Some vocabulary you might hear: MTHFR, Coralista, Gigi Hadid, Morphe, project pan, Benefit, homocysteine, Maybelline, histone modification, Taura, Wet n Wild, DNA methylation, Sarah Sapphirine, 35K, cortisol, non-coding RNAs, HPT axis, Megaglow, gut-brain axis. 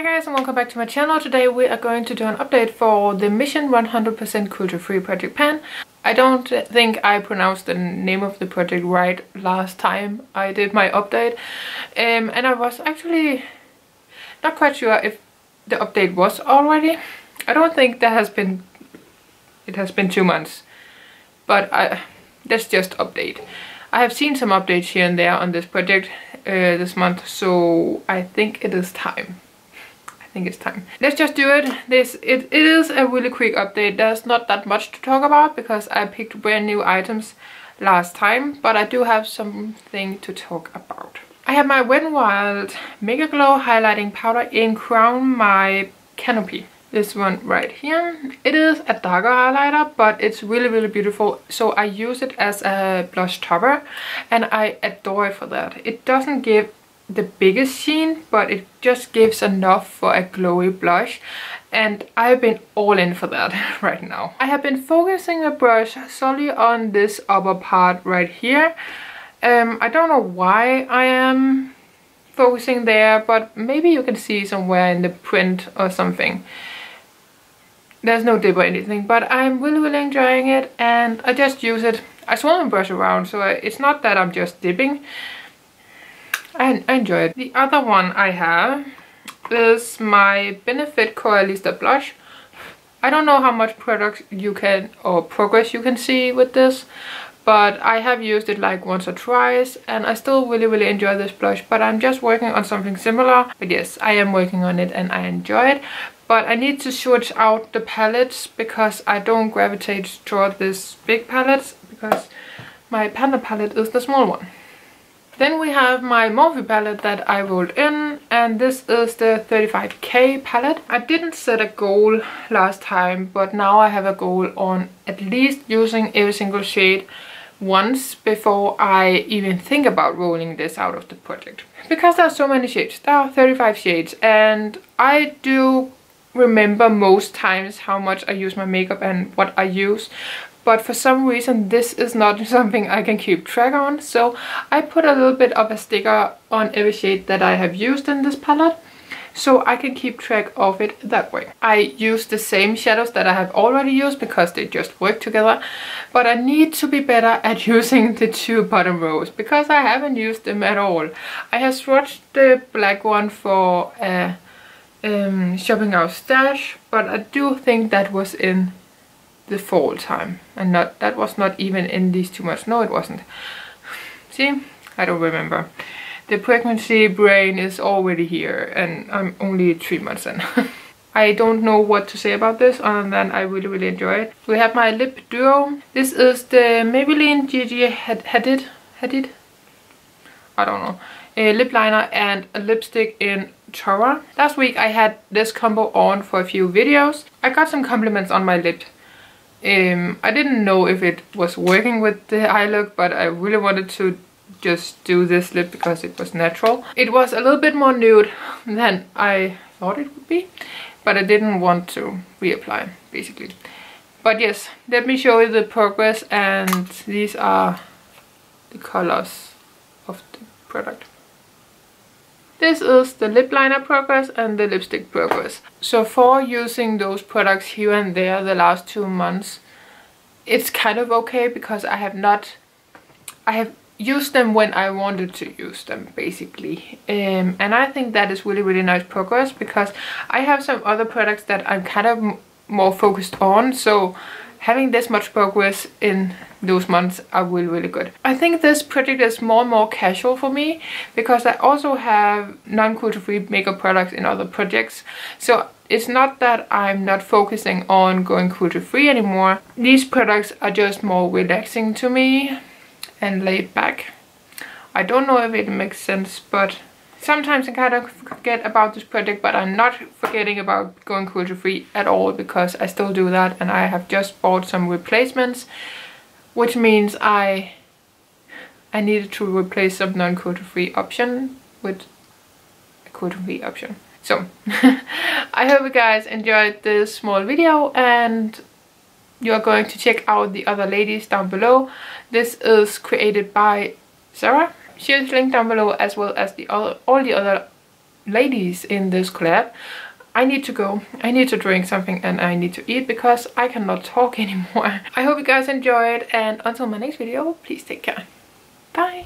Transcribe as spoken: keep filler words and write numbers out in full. Hi guys and welcome back to my channel. Today we are going to do an update for the Mission one hundred percent Culture Free Project Pan. I don't think I pronounced the name of the project right last time I did my update. Um, and I was actually not quite sure if the update was already. I don't think that has been, it has been two months. But I, that's just update. I have seen some updates here and there on this project uh, this month, so I think it is time. I think it's time. Let's just do it. This it, it is a really quick update. There's not that much to talk about because I picked brand new items last time, but I do have something to talk about. I have my Wet n Wild Megaglow highlighting powder in Crown My Canopy. This one right here. It is a darker highlighter, but it's really, really beautiful. So I use it as a blush topper and I adore it for that. It doesn't give the biggest sheen, but it just gives enough for a glowy blush, and I've been all in for that right now. I have been focusing the brush solely on this upper part right here. Um, I don't know why I am focusing there, but maybe you can see somewhere in the print or something. There's no dip or anything, but I'm really, really enjoying it, and I just use it. I swirl the brush around, so I, it's not that I'm just dipping. I enjoy it. The other one I have is my Benefit Coralista blush. I don't know how much products you can or progress you can see with this, but I have used it like once or twice and I still really, really enjoy this blush, but I'm just working on something similar. But yes, I am working on it and I enjoy it, but I need to switch out the palettes because I don't gravitate toward this big palettes because my Panda palette is the small one. Then we have my Morphe palette that I rolled in, and this is the thirty-five K palette. I didn't set a goal last time, but now I have a goal on at least using every single shade once before I even think about rolling this out of the project. Because there are so many shades, there are thirty-five shades, and I do remember most times how much I use my makeup and what I use. But for some reason this is not something I can keep track on, so I put a little bit of a sticker on every shade that I have used in this palette, so I can keep track of it that way. I use the same shadows that I have already used because they just work together, but I need to be better at using the two bottom rows because I haven't used them at all. I have swatched the black one for a um, shopping out stash, but I do think that was in the fall time, and not that was not even in these two months. No, it wasn't. See, I don't remember. The pregnancy brain is already here, and I'm only three months in. I don't know what to say about this other than I really, really enjoy it. We have my lip duo. This is the Maybelline Gigi Hadid Hadid. I don't know. A lip liner and a lipstick in Tora. Last week I had this combo on for a few videos. I got some compliments on my lip. Um, I didn't know if it was working with the eye look, but I really wanted to just do this lip because it was natural. It was a little bit more nude than I thought it would be, but I didn't want to reapply, basically. But yes, let me show you the progress, and these are the colors of the product. This is the lip liner progress and the lipstick progress. So for using those products here and there the last two months, it's kind of okay because I have not, I have used them when I wanted to use them, basically. Um, and I think that is really, really nice progress because I have some other products that I'm kind of m more focused on. So having this much progress in those months are really, really good. I think this project is more and more casual for me because I also have non-culture free makeup products in other projects. So it's not that I'm not focusing on going culture free anymore. These products are just more relaxing to me and laid back. I don't know if it makes sense, but sometimes I kind of forget about this project, but I'm not forgetting about going culture free at all because I still do that, and I have just bought some replacements, which means I I needed to replace some non-culture free option with a culture free option. So I hope you guys enjoyed this small video, and you are going to check out the other ladies down below. This is created by Sarah. She'll link down below, as well as the other, all the other ladies in this collab, I need to go, I need to drink something, and I need to eat because I cannot talk anymore. I hope you guys enjoyed, and until my next video, please take care. Bye!